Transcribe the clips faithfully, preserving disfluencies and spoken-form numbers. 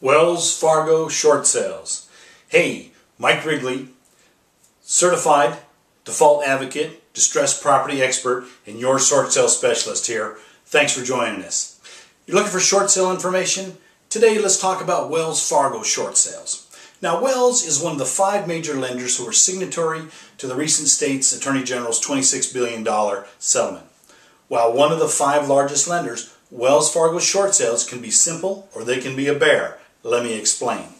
Wells Fargo short sales. Hey, Mike Rigley, certified default advocate, distressed property expert, and your short sale specialist here. Thanks for joining us. You're looking for short sale information? Today let's talk about Wells Fargo short sales. Now, Wells is one of the five major lenders who are signatory to the recent state's Attorney General's twenty-six billion dollar settlement. While one of the five largest lenders, Wells Fargo short sales can be simple or they can be a bear. Let me explain.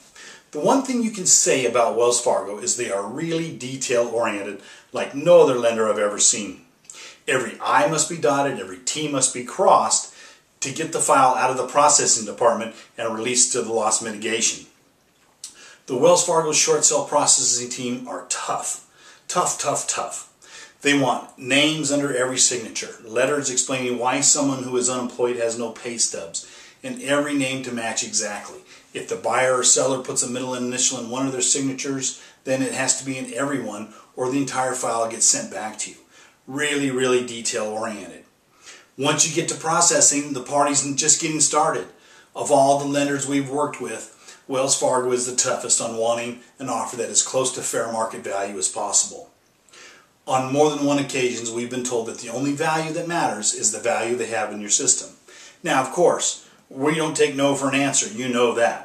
The one thing you can say about Wells Fargo is they are really detail-oriented like no other lender I've ever seen. Every I must be dotted, every T must be crossed to get the file out of the processing department and released to the loss mitigation. The Wells Fargo short sale processing team are tough. Tough, tough, tough. They want names under every signature, letters explaining why someone who is unemployed has no pay stubs, and every name to match exactly. If the buyer or seller puts a middle initial in one of their signatures, then it has to be in every one or the entire file gets sent back to you. Really, really detail-oriented. Once you get to processing, the party's just getting started. Of all the lenders we've worked with, Wells Fargo is the toughest on wanting an offer that is close to fair market value as possible. On more than one occasion, we've been told that the only value that matters is the value they have in your system. Now, of course, we don't take no for an answer. You know that.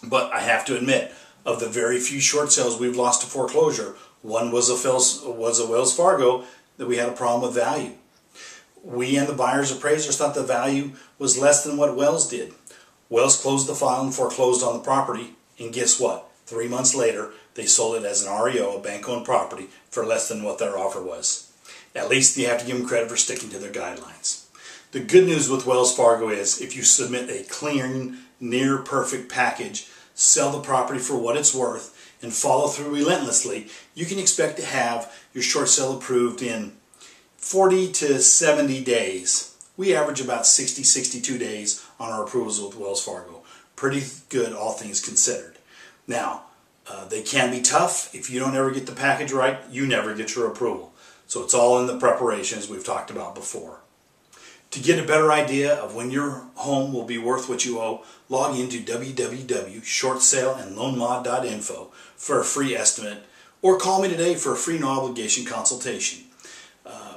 But I have to admit, of the very few short sales we've lost to foreclosure, one was a, was a Wells Fargo that we had a problem with value. We and the buyer's appraisers thought the value was less than what Wells did. Wells closed the file and foreclosed on the property, and guess what? Three months later, they sold it as an R E O, a bank-owned property, for less than what their offer was. At least you have to give them credit for sticking to their guidelines. The good news with Wells Fargo is if you submit a clean, near-perfect package, sell the property for what it's worth, and follow through relentlessly, you can expect to have your short sale approved in forty to seventy days. We average about sixty, sixty-two days on our approvals with Wells Fargo. Pretty good, all things considered. Now, uh, they can be tough. If you don't ever get the package right, you never get your approval. So it's all in the preparation, as we've talked about before. To get a better idea of when your home will be worth what you owe, log into w w w dot short sale and loan mod dot info for a free estimate, or call me today for a free no-obligation consultation uh,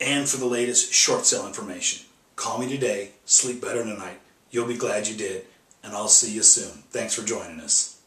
and for the latest short sale information. Call me today, sleep better tonight. You'll be glad you did, and I'll see you soon. Thanks for joining us.